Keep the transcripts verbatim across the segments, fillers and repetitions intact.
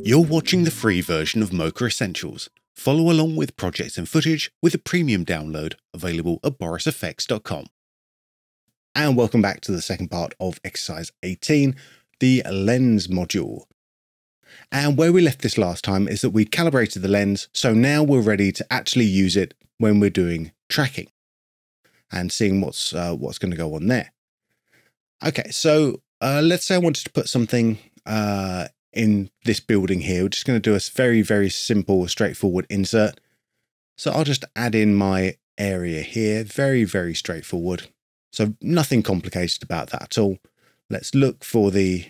You're watching the free version of Mocha Essentials. Follow along with projects and footage with a premium download available at boris f x dot com. And welcome back to the second part of exercise eighteen, the lens module. And where we left this last time is that we calibrated the lens, so now we're ready to actually use it when we're doing tracking and seeing what's uh, what's going to go on there. Okay, so uh, let's say I wanted to put something uh, in this building here. We're just going to do a very, very simple, straightforward insert. So I'll just add in my area here. Very, very straightforward. So nothing complicated about that at all. Let's look for the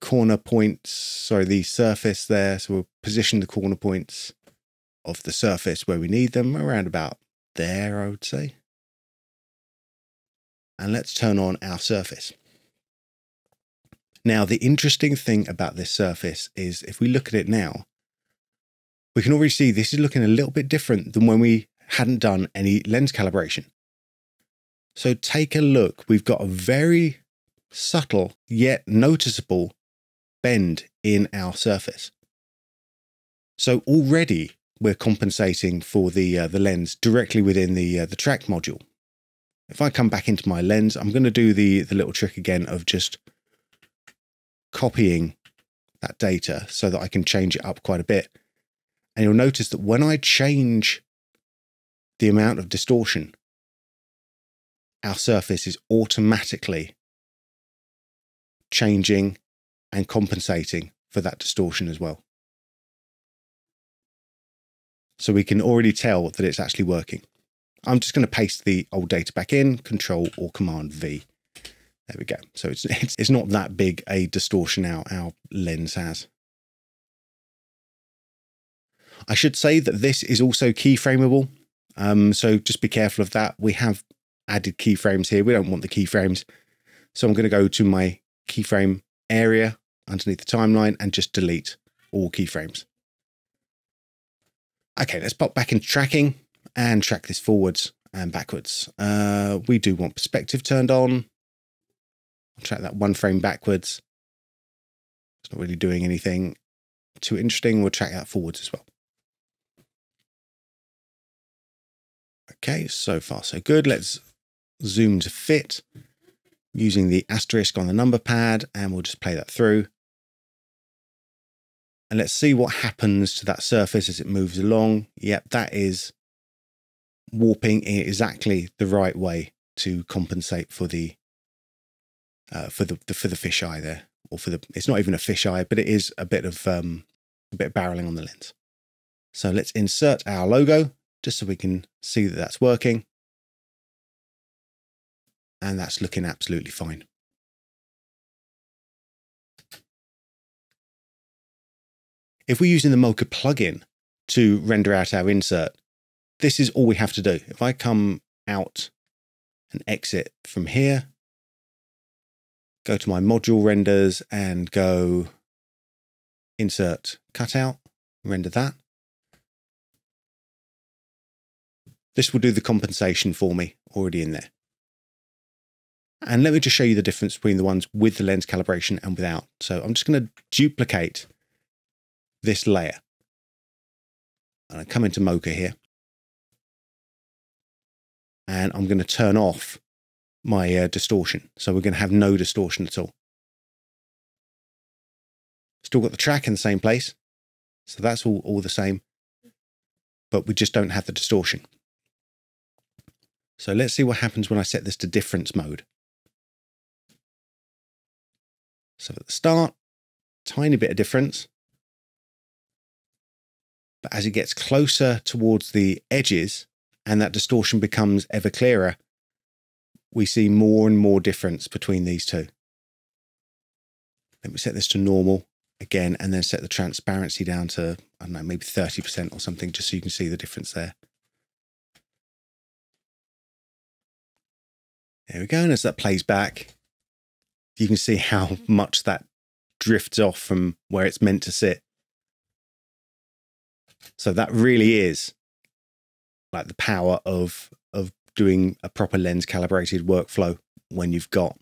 corner points, sorry, the surface there. So we'll position the corner points of the surface where we need them, around about there, I would say. And let's turn on our surface. Now, the interesting thing about this surface is if we look at it now, we can already see this is looking a little bit different than when we hadn't done any lens calibration. So take a look. We've got a very subtle yet noticeable bend in our surface. So already we're compensating for the, uh, the lens directly within the, uh, the track module. If I come back into my lens, I'm going to do the, the little trick again of just copying that data so that I can change it up quite a bit. And you'll notice that when I change the amount of distortion, our surface is automatically changing and compensating for that distortion as well. So we can already tell that it's actually working. I'm just going to paste the old data back in, Control or Command V. There we go. So it's, it's, it's not that big a distortion now our lens has. I should say that this is also keyframeable. Um, so just be careful of that. We have added keyframes here. We don't want the keyframes. So I'm going to go to my keyframe area underneath the timeline and just delete all keyframes. Okay, let's pop back into tracking and track this forwards and backwards. Uh, we do want perspective turned on. I'll track that one frame backwards. It's not really doing anything too interesting. We'll track that forwards as well. Okay, so far so good. Let's zoom to fit using the asterisk on the number pad, and we'll just play that through. And let's see what happens to that surface as it moves along. Yep, that is warping in exactly the right way to compensate for the Uh, for the, the for the fisheye there, or for the it's not even a fisheye, but it is a bit of um, a bit of barreling on the lens. So let's insert our logo just so we can see that that's working, and that's looking absolutely fine. If we're using the Mocha plugin to render out our insert, this is all we have to do. If I come out and exit from here, go to my module renders and go insert cutout, render that. This will do the compensation for me already in there. And let me just show you the difference between the ones with the lens calibration and without. So I'm just going to duplicate this layer. And I come into Mocha here. And I'm going to turn off my uh, distortion. So we're going to have no distortion at all. Still got the track in the same place. So that's all, all the same, but we just don't have the distortion. So let's see what happens when I set this to difference mode. So at the start, tiny bit of difference, but as it gets closer towards the edges and that distortion becomes ever clearer, we see more and more difference between these two. Let me set this to normal again, and then set the transparency down to, I don't know, maybe thirty percent or something, just so you can see the difference there. There we go. And as that plays back, you can see how much that drifts off from where it's meant to sit. So that really is like the power of, of, doing a proper lens calibrated workflow when you've got,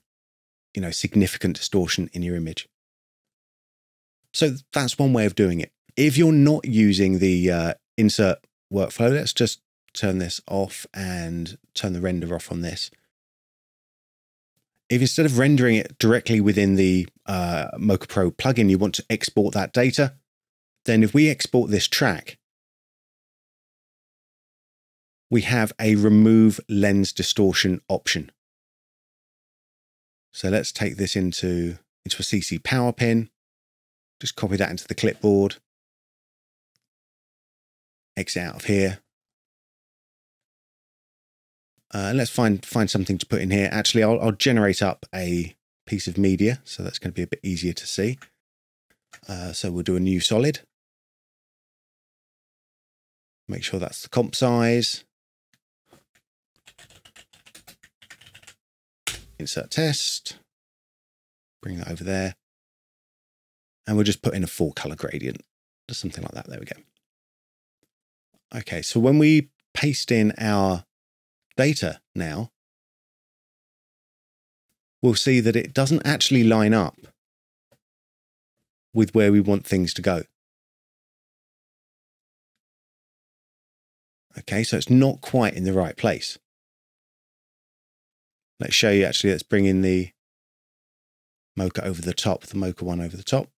you know, significant distortion in your image. So that's one way of doing it. If you're not using the uh, insert workflow, let's just turn this off and turn the render off on this. If instead of rendering it directly within the uh, Mocha Pro plugin, you want to export that data, then if we export this track, we have a remove lens distortion option. So let's take this into, into a C C power pin, just copy that into the clipboard, exit out of here. Uh, let's find find something to put in here. Actually, I'll, I'll generate up a piece of media, so that's going to be a bit easier to see. Uh, so we'll do a new solid. Make sure that's the comp size. Insert test. Bring that over there. And we'll just put in a four color gradient. Just something like that. There we go. Okay, so when we paste in our data now, we'll see that it doesn't actually line up with where we want things to go. Okay, so it's not quite in the right place. Let's show you actually, let's bring in the Mocha over the top, the Mocha one over the top.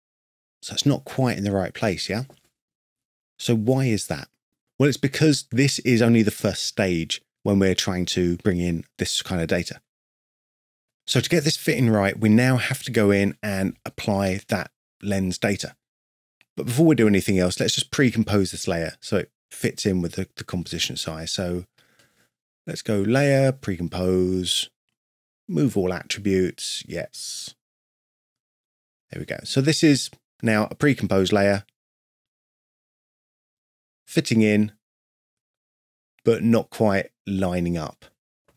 So it's not quite in the right place, yeah? So why is that? Well, it's because this is only the first stage when we're trying to bring in this kind of data. So to get this fitting right, we now have to go in and apply that lens data. But before we do anything else, let's just pre-compose this layer so it fits in with the, the composition size. So let's go layer, pre-compose, move all attributes, yes. There we go. So this is now a pre-composed layer, fitting in, but not quite lining up.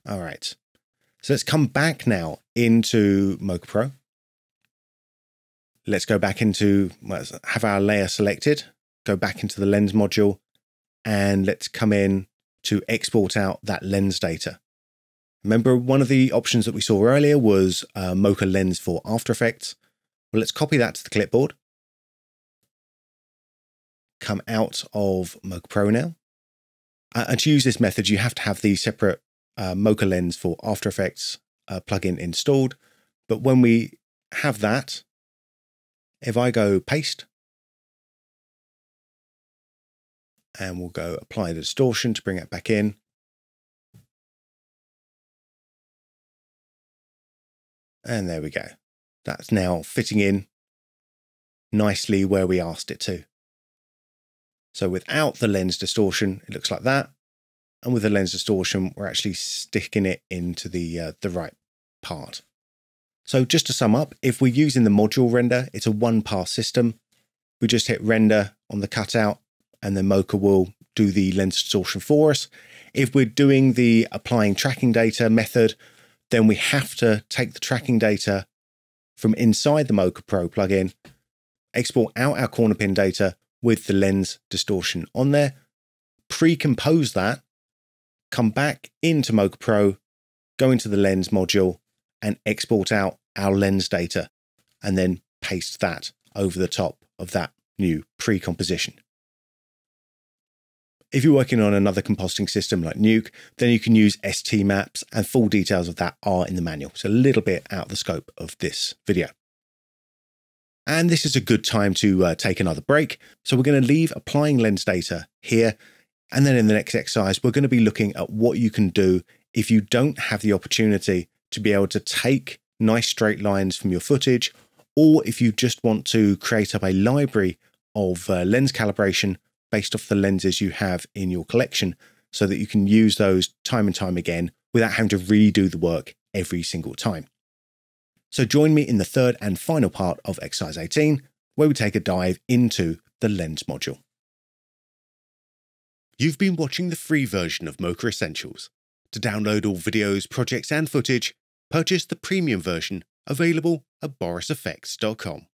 All right. So let's come back now into Mocha Pro. Let's go back into, let's have our layer selected, go back into the lens module, and let's come in to export out that lens data. Remember, one of the options that we saw earlier was uh, Mocha Lens for After Effects. Well, let's copy that to the clipboard. Come out of Mocha Pro now. Uh, and to use this method, you have to have the separate uh, Mocha Lens for After Effects uh, plugin installed. But when we have that, if I go paste, and we'll go apply the distortion to bring it back in. And there we go. That's now fitting in nicely where we asked it to. So without the lens distortion, it looks like that. And with the lens distortion, we're actually sticking it into the, uh, the right part. So just to sum up, if we're using the module render, it's a one pass system. We just hit render on the cutout and then Mocha will do the lens distortion for us. If we're doing the applying tracking data method, then we have to take the tracking data from inside the Mocha Pro plugin, export out our corner pin data with the lens distortion on there, pre-compose that, come back into Mocha Pro, go into the lens module and export out our lens data and then paste that over the top of that new pre-composition. If you're working on another compositing system like Nuke, then you can use S T maps and full details of that are in the manual. It's a little bit out of the scope of this video. And this is a good time to uh, take another break. So we're going to leave applying lens data here. And then in the next exercise, we're going to be looking at what you can do if you don't have the opportunity to be able to take nice straight lines from your footage, or if you just want to create up a library of uh, lens calibration based off the lenses you have in your collection so that you can use those time and time again without having to redo the work every single time. So join me in the third and final part of exercise eighteen, where we take a dive into the lens module. You've been watching the free version of Mocha Essentials. To download all videos, projects and footage, purchase the premium version available at boris f x dot com.